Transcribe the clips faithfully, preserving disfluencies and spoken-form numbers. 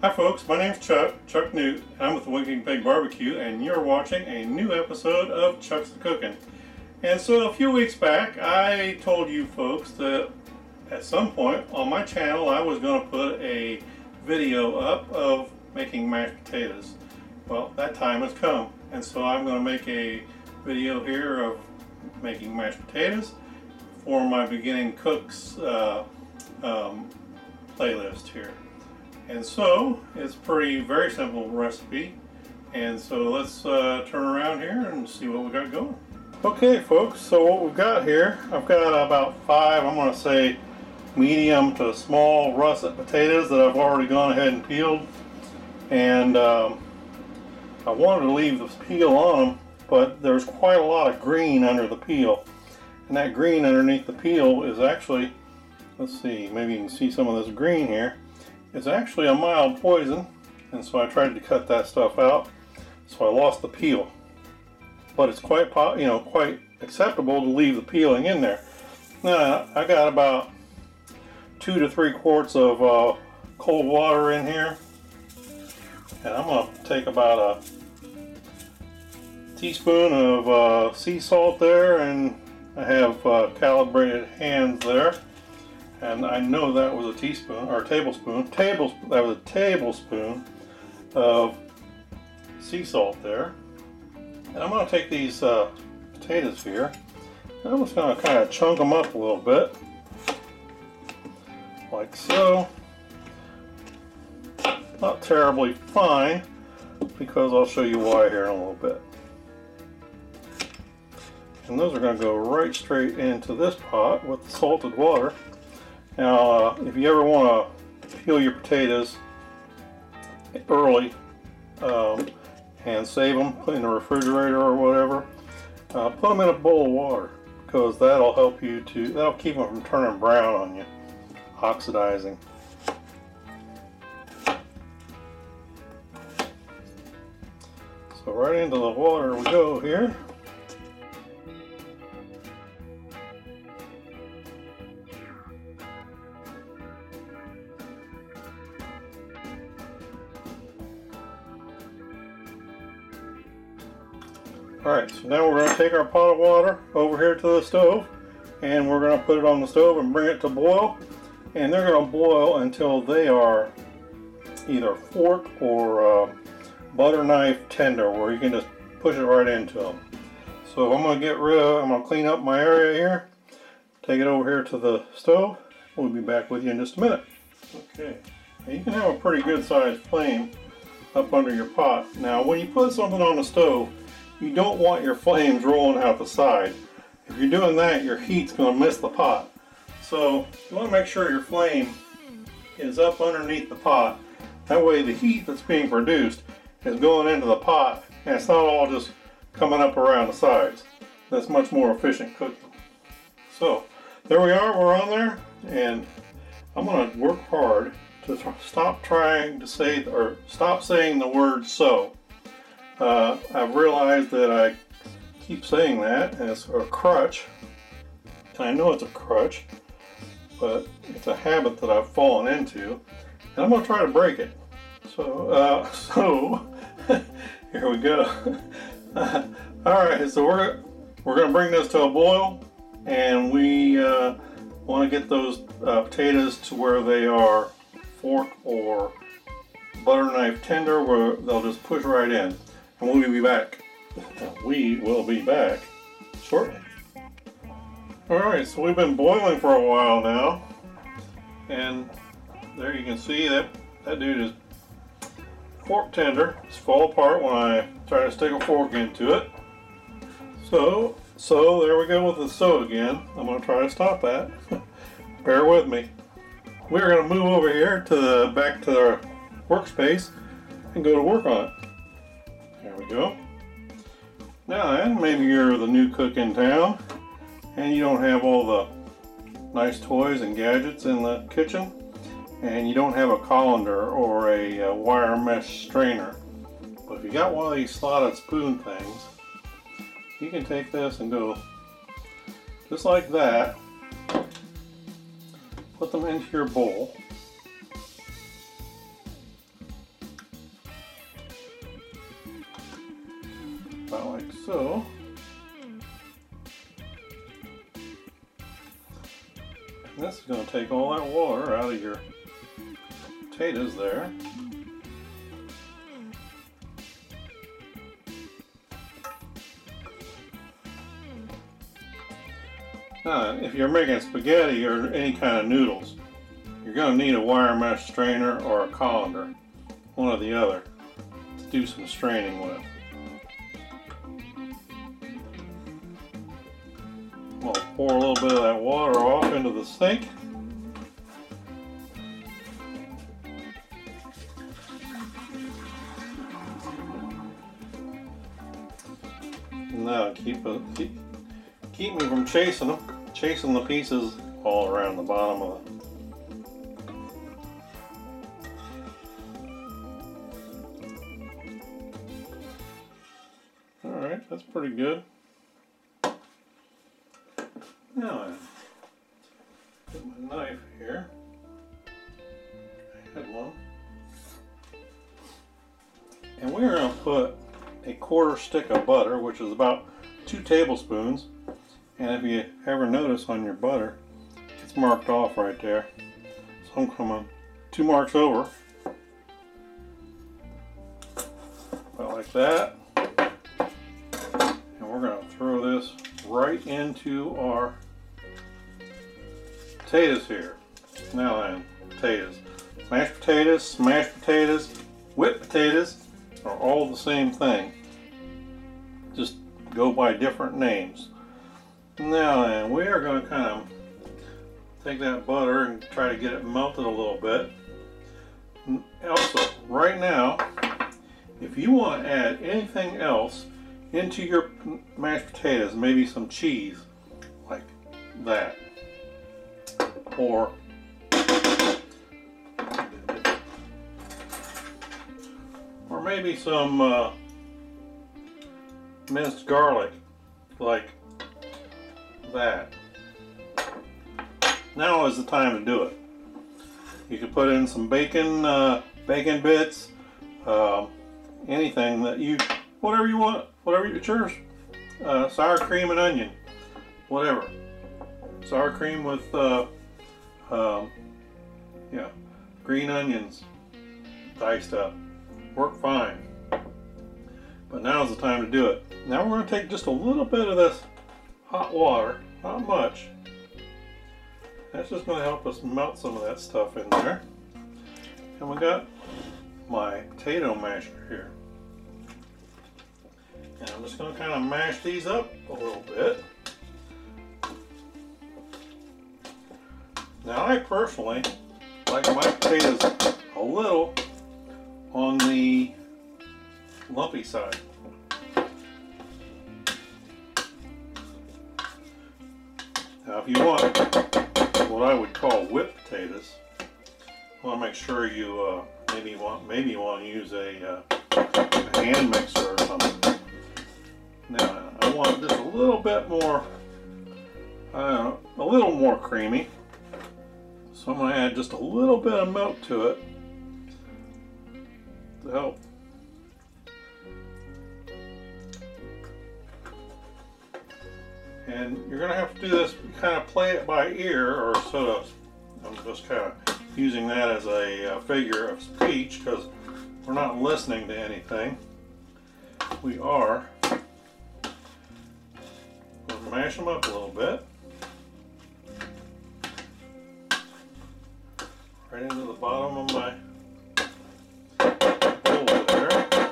Hi folks, my name's Chuck, Chuck Newt, and I'm with The Winking Pig B B Q, and you're watching a new episode of Chuck's the Cooking. And so a few weeks back, I told you folks that at some point on my channel, I was going to put a video up of making mashed potatoes. Well, that time has come, and so I'm going to make a video here of making mashed potatoes for my beginning cooks uh, um, playlist here. And so it's a pretty very simple recipe, and so let's uh, turn around here and see what we got going. Okay folks, so what we've got here, I've got about five, I'm going to say medium to small russet potatoes that I've already gone ahead and peeled, and um, I wanted to leave the peel on them, but there's quite a lot of green under the peel, and that green underneath the peel is actually, let's see, maybe you can see some of this green here. It's actually a mild poison, and so I tried to cut that stuff out, so I lost the peel. But it's quite, you know, quite acceptable to leave the peeling in there. Now I got about two to three quarts of uh, cold water in here, and I'm going to take about a teaspoon of uh, sea salt there, and I have uh, calibrated hands there. And I know that was a teaspoon or a tablespoon. Tablespoon. That was a tablespoon of sea salt there. And I'm going to take these uh, potatoes here. And I'm just going to kind of chunk them up a little bit, like so. Not terribly fine, because I'll show you why here in a little bit. And those are going to go right straight into this pot with the salted water. Now, uh, if you ever want to peel your potatoes early um, and save them, put in the refrigerator or whatever, uh, put them in a bowl of water, because that'll help you to, that'll keep them from turning brown on you, oxidizing. So right into the water we go here. Alright, so now we're going to take our pot of water over here to the stove, and we're going to put it on the stove and bring it to boil, and they're going to boil until they are either fork or uh, butter knife tender, where you can just push it right into them. So I'm going to get rid of, I'm going to clean up my area here, take it over here to the stove. We'll be back with you in just a minute. Okay, now you can have a pretty good sized flame up under your pot. Now when you put something on the stove, you don't want your flames rolling out the side. If you're doing that, your heat's going to miss the pot. So you want to make sure your flame is up underneath the pot. That way the heat that's being produced is going into the pot, and it's not all just coming up around the sides. That's much more efficient cooking. So there we are, we're on there, and I'm going to work hard to stop trying to say, or stop saying the word so. Uh, I've realized that I keep saying that, and it's a crutch, and I know it's a crutch, but it's a habit that I've fallen into, and I'm going to try to break it. So, uh, so here we go. Alright, so we're, we're going to bring this to a boil, and we uh, want to get those uh, potatoes to where they are fork or butter knife tender, where they'll just push right in. And we'll be back. We will be back shortly. Alright, so we've been boiling for a while now. And there you can see that that dude is fork tender. It's fall apart when I try to stick a fork into it. So, so there we go with the so again. I'm going to try to stop that. Bear with me. We're going to move over here to the back to our workspace and go to work on it. There we go. Now then, maybe you're the new cook in town and you don't have all the nice toys and gadgets in the kitchen, and you don't have a colander or a, a wire mesh strainer. But if you got one of these slotted spoon things, you can take this and go just like that, put them into your bowl, This is going to take all that water out of your potatoes there. Now, if you're making spaghetti or any kind of noodles, you're going to need a wire mesh strainer or a colander, one or the other, to do some straining with. I'm going to pour a little bit of that water off into the sink. And that'll keep, a, keep, keep me from chasing them, chasing the pieces all around the bottom of the That's pretty good. Now I put my knife here. I had one. And we're going to put a quarter stick of butter, which is about two tablespoons. And if you ever notice on your butter, it's marked off right there. So I'm coming two marks over. About like that. Throw this right into our potatoes here. Now then, potatoes. Mashed potatoes, smashed potatoes, whipped potatoes are all the same thing. Just go by different names. Now then, we are going to kind of take that butter and try to get it melted a little bit. And also, right now, if you want to add anything else into your mashed potatoes, maybe some cheese like that, or or maybe some uh, minced garlic like that. Now is the time to do it. You can put in some bacon, uh, bacon bits, uh, anything that you, whatever you want. Whatever it's yours, uh, sour cream and onion, whatever. Sour cream with, uh, um, yeah, green onions diced up. Work fine. But now's the time to do it. Now we're going to take just a little bit of this hot water, not much. That's just going to help us melt some of that stuff in there. And we got my potato masher here. And I'm just going to kind of mash these up a little bit. Now I personally like my potatoes a little on the lumpy side. Now if you want what I would call whipped potatoes, you want to make sure you uh, maybe you want maybe you want to use a, uh, a hand mixer or something. Now I want just a little bit more, I don't know, a little more creamy. So I'm going to add just a little bit of milk to it to help. And you're going to have to do this, kind of play it by ear, or sort of, I'm just kind of using that as a figure of speech because we're not listening to anything. We are. Mash them up a little bit, right into the bottom of my bowl there.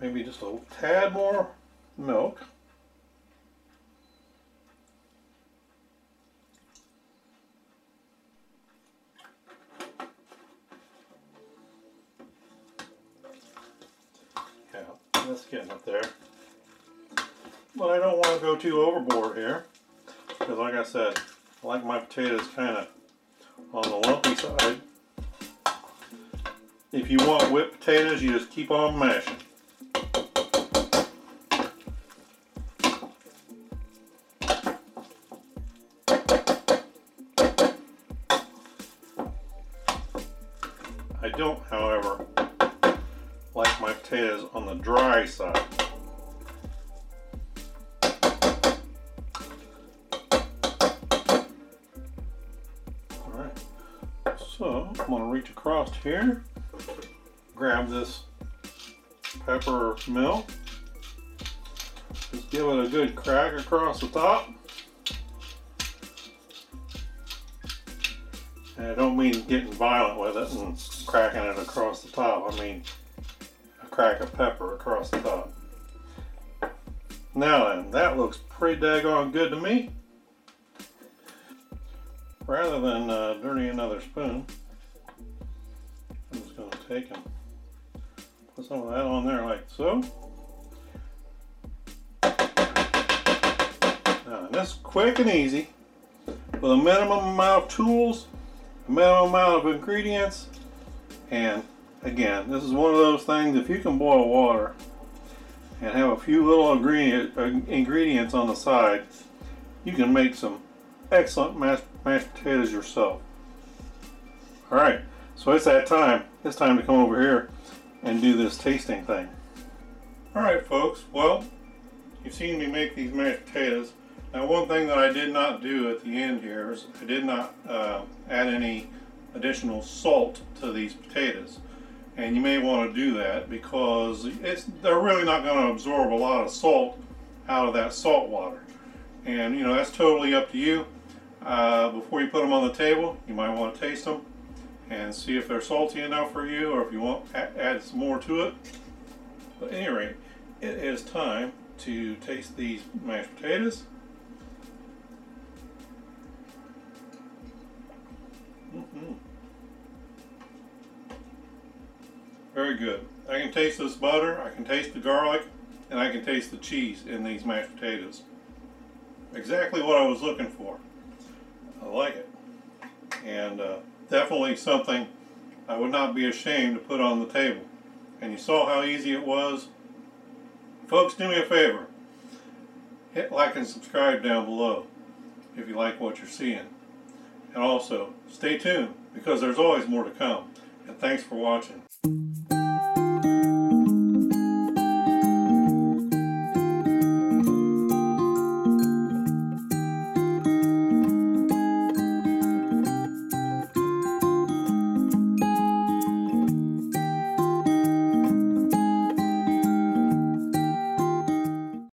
Maybe just a tad more milk. Yeah, that's getting up there. But I don't want to go too overboard here, because like I said, I like my potatoes kind of on the lumpy side. If you want whipped potatoes, you just keep on mashing. I don't, however, like my potatoes on the dry side. So I'm gonna reach across here, grab this pepper mill, just give it a good crack across the top. And I don't mean getting violent with it and cracking it across the top. I mean a crack of pepper across the top. Now then, that looks pretty daggone good to me. Rather than uh, dirty another spoon, I'm just going to take and put some of that on there like so. Now, that's quick and easy. With a minimum amount of tools, a minimum amount of ingredients, and again, this is one of those things, if you can boil water and have a few little ingredient, uh, ingredients on the side, you can make some excellent mashed, mashed potatoes yourself. All right, so it's that time. It's time to come over here and do this tasting thing. All right, folks, well, you've seen me make these mashed potatoes. Now, one thing that I did not do at the end here is I did not uh, add any additional salt to these potatoes. And you may want to do that because it's they're really not going to absorb a lot of salt out of that salt water. And you know, that's totally up to you. Uh, before you put them on the table, you might want to taste them and see if they're salty enough for you, or if you want to add some more to it. But at any rate, it is time to taste these mashed potatoes. Mm-hmm. Very good. I can taste this butter, I can taste the garlic, and I can taste the cheese in these mashed potatoes. Exactly what I was looking for. I like it. And uh, definitely something I would not be ashamed to put on the table. And you saw how easy it was. Folks, do me a favor. Hit like and subscribe down below if you like what you're seeing. And also, stay tuned because there's always more to come. And thanks for watching.